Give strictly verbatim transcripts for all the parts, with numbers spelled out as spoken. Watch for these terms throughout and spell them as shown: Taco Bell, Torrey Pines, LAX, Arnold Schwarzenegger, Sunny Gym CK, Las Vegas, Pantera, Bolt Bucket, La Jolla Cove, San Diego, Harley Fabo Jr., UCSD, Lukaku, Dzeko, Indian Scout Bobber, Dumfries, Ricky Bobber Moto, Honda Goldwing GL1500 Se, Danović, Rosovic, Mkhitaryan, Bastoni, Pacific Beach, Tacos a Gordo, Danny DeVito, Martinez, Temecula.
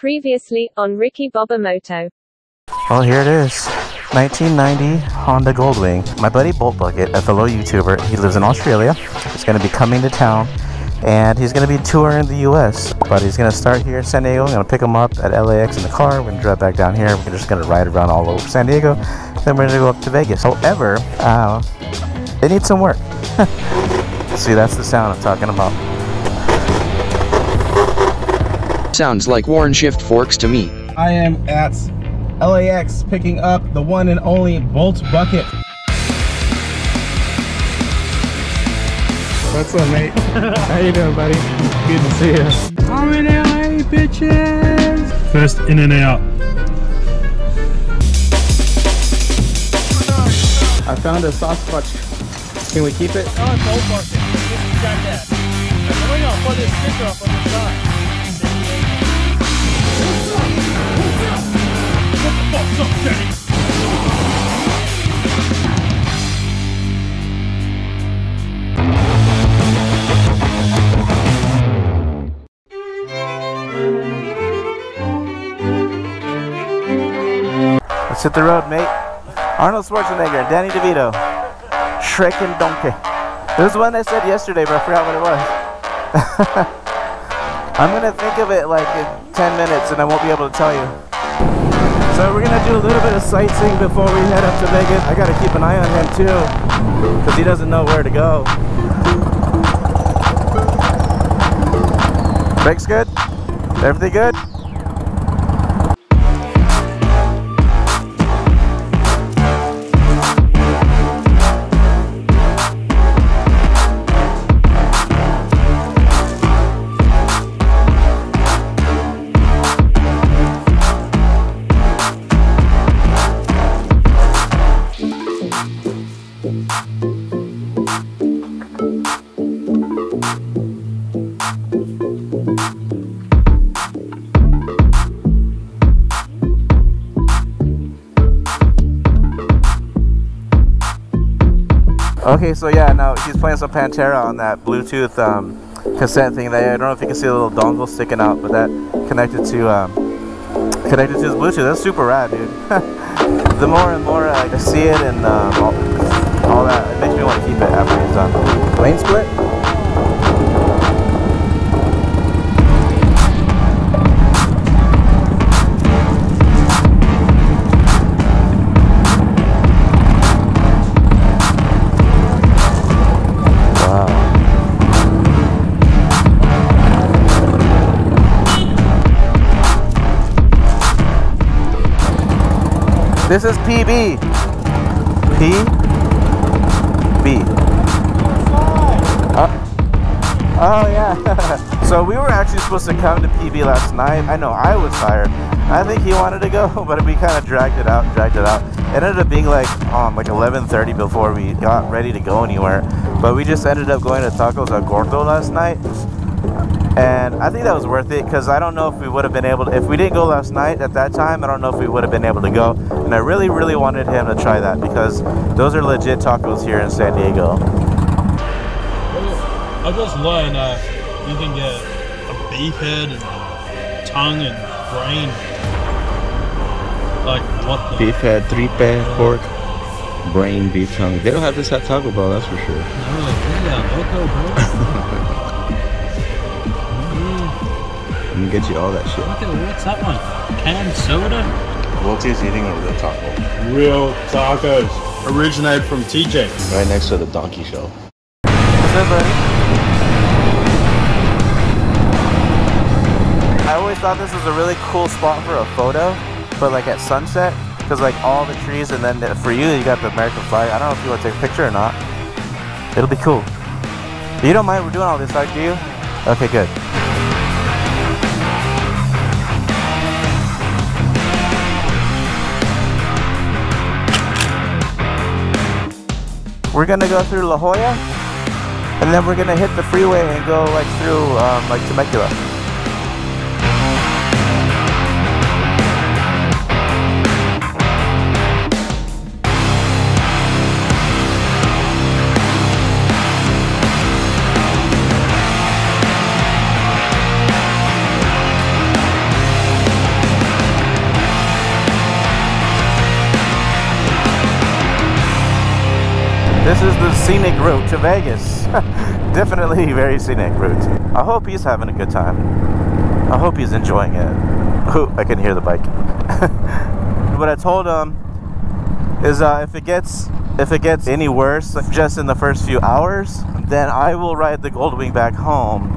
Previously, on Ricky Bobber Moto. Well, here it is. nineteen ninety Honda Goldwing. My buddy Bolt Bucket, a fellow YouTuber, he lives in Australia. He's going to be coming to town, and he's going to be touring the U S. But he's going to start here in San Diego. I'm going to pick him up at L A X in the car. We're going to drive back down here. We're just going to ride around all over San Diego. Then we're going to go up to Vegas. However, uh, they need some work. See, that's the sound I'm talking about. Sounds like Warren Shift Forks to me. I am at L A X picking up the one and only Bolt Bucket. What's up, mate? How you doing, buddy? Good to see you. I'm in L A, bitches! First in and out. I found a Sasquatch. Can we keep it? Oh, it's Bolt Bucket. Just got that. We're gonna put this sticker up on the side. Let's hit the road, mate. Arnold Schwarzenegger, Danny DeVito, Shrek and Donkey. There's one I said yesterday, but I forgot what it was. I'm gonna think of it like in ten minutes and I won't be able to tell you. So we're gonna do a little bit of sightseeing before we head up to Vegas. I gotta keep an eye on him too, because he doesn't know where to go. Brakes good? Everything good? Okay, so yeah, now he's playing some Pantera on that Bluetooth um, cassette thing. That I don't know if you can see a little dongle sticking out, but that connected to um, connected to his Bluetooth. That's super rad, dude. The more and more I see it and um, all, all that, it makes me want to keep it after he's done. Lane split. This is P B. P B. Uh, oh yeah. So we were actually supposed to come to P B last night. I know I was tired. I think he wanted to go, but we kind of dragged it out, dragged it out. It ended up being like um, like eleven thirty before we got ready to go anywhere. But we just ended up going to Tacos a Gordo last night. And I think that was worth it, because I don't know if we would have been able to, if we didn't go last night at that time, I don't know if we would have been able to go. And I really, really wanted him to try that, because those are legit tacos here in San Diego. I just learned uh, you can get a beef head and tongue and brain. Like, what the? Beef head, tripe, pork, brain, beef tongue. They don't have this at Taco Bell, that's for sure. No, yeah, loco, bro. I'm gonna get you all that shit. What's that one? Canned soda? Wilty's eating a real taco. Real tacos. Originated from T J. Right next to the donkey show. What's up, buddy? I always thought this was a really cool spot for a photo, but like at sunset, because like all the trees, and then for you, you got the American flag. I don't know if you want to take a picture or not. It'll be cool. You don't mind we're doing all this, like, do you? Okay, good. We're gonna go through La Jolla, and then we're gonna hit the freeway and go like through um, like Temecula. This is the scenic route to Vegas. Definitely very scenic route. I hope he's having a good time. I hope he's enjoying it. Ooh, I can hear the bike. What I told him is uh, if it gets if it gets any worse just in the first few hours, then I will ride the Goldwing back home,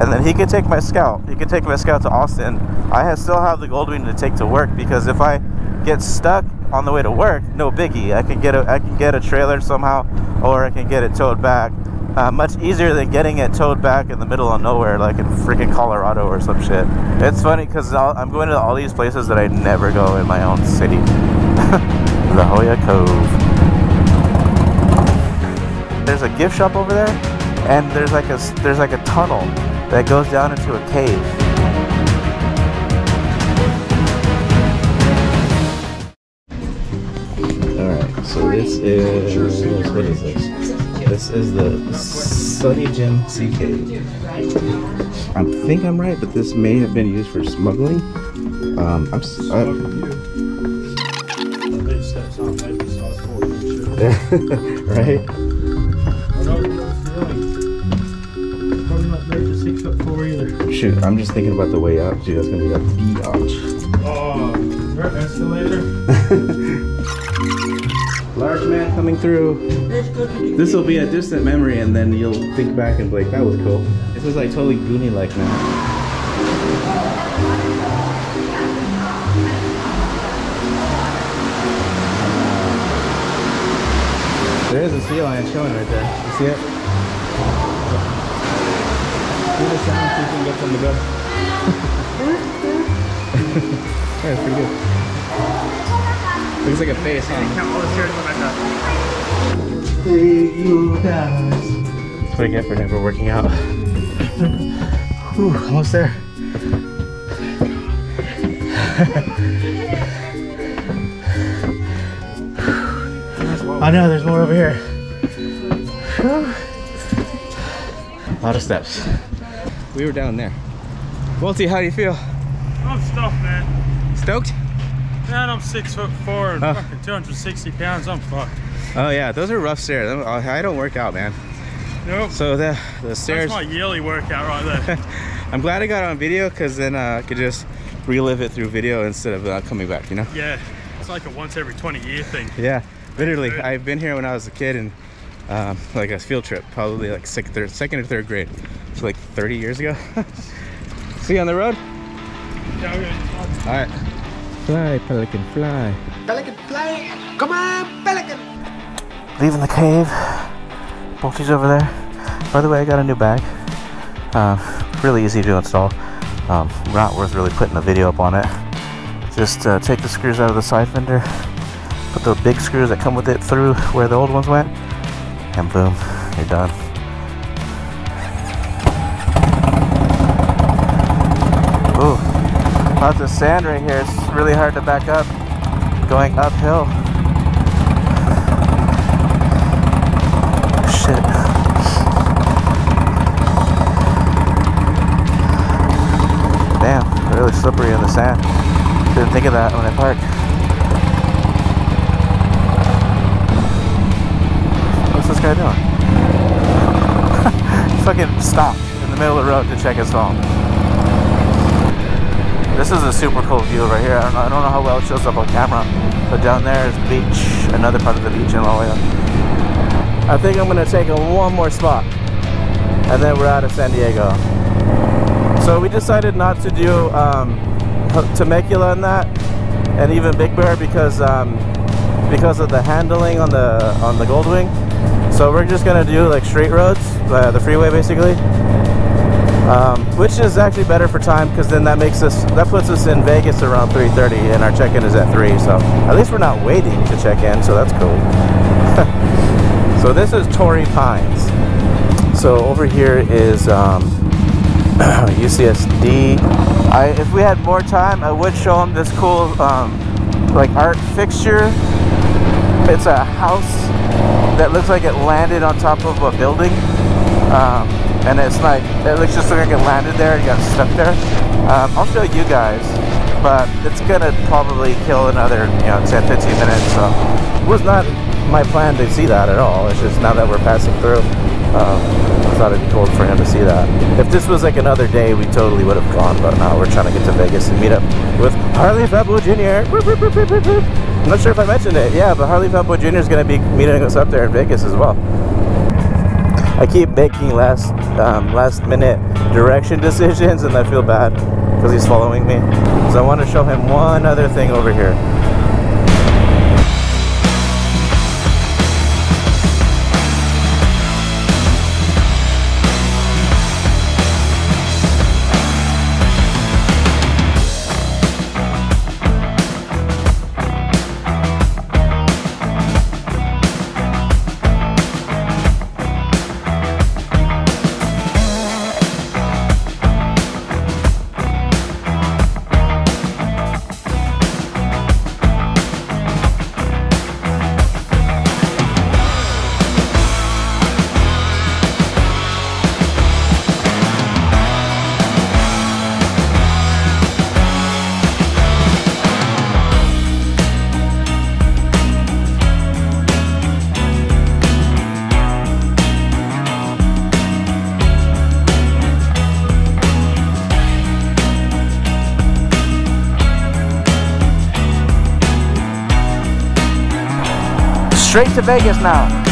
and then he can take my Scout. He can take my Scout to Austin. I still have the Goldwing to take to work, because if I get stuck on the way to work, no biggie. I can get a I can get a trailer somehow, or I can get it towed back. Uh, much easier than getting it towed back in the middle of nowhere, like in freaking Colorado or some shit. It's funny because I'm going to all these places that I never go in my own city. La Jolla Cove. There's a gift shop over there, and there's like a there's like a tunnel that goes down into a cave. So this is, what is this? This is the Sunny Gym C K. I think I'm right, but this may have been used for smuggling. Um, I'm right? Probably not made to six foot four either. Shoot, I'm just thinking about the way up, dude. That's gonna be a biatch. Oh, your escalator. Large man coming through. This will be a distant memory, and then you'll think back and be like, that was cool. This is like totally Goonie-like now. There is a sea lion chilling right there. You see it? Do the sound so you can get them to go. Yeah, it's pretty good. Looks like a face, huh? Hey, you guys. That's what I get for never working out. Whew, almost there. I know, there's more over here. A lot of steps. We were down there. Bolty, how do you feel? I'm stoked, man. Stoked? Man, I'm six foot four and oh. Fucking two hundred sixty pounds. I'm fucked. Oh yeah, those are rough stairs. I don't work out, man. Nope. So the the stairs. That's my yearly workout right there. I'm glad I got on video, because then uh, I could just relive it through video instead of uh, coming back. You know. Yeah, it's like a once every twenty year thing. Yeah, literally. Dude. I've been here when I was a kid, and um, like a field trip, probably like second, third, second or third grade, so like thirty years ago. See you on the road. Yeah, okay. All right. Fly, pelican, fly. Pelican, fly! Come on, pelican! Leaving the cave. Bolty's over there. By the way, I got a new bag. Uh, really easy to install. Um, not worth really putting a video up on it. Just uh, take the screws out of the side fender, put the big screws that come with it through where the old ones went, and boom, you're done. Lots of sand right here. It's really hard to back up going uphill. Shit. Damn, really slippery in the sand. Didn't think of that when I parked. What's this guy doing? He fucking stopped in the middle of the road to check his phone. This is a super cool view right here. I don't know, I don't know how well it shows up on camera, but down there is the beach, another part of the beach in La Jolla. I think I'm gonna take one more spot, and then we're out of San Diego. So we decided not to do um, Temecula and that, and even Big Bear, because um, because of the handling on the on the Goldwing. So we're just gonna do like straight roads, uh, the freeway basically. Um, which is actually better for time, because then that makes us, that puts us in Vegas around three thirty, and our check-in is at three, so at least we're not waiting to check in, so that's cool. So this is Torrey Pines. So over here is um, U C S D. I, if we had more time, I would show them this cool um, like art fixture. It's a house that looks like it landed on top of a building. Um, and it's like, it looks just like it landed there and got stuck there. Um, I'll show you guys, but it's gonna probably kill another, you know, ten, fifteen minutes, so it was not my plan to see that at all. It's just now that we're passing through, um, I thought it'd be cool for him to see that. If this was like another day, we totally would have gone, but now we're trying to get to Vegas and meet up with Harley Fabo Junior I'm not sure if I mentioned it, yeah, but Harley Fabo Junior is going to be meeting us up there in Vegas as well. I keep making last um, last minute direction decisions, and I feel bad because he's following me. So I want to show him one other thing over here. Straight to Vegas now.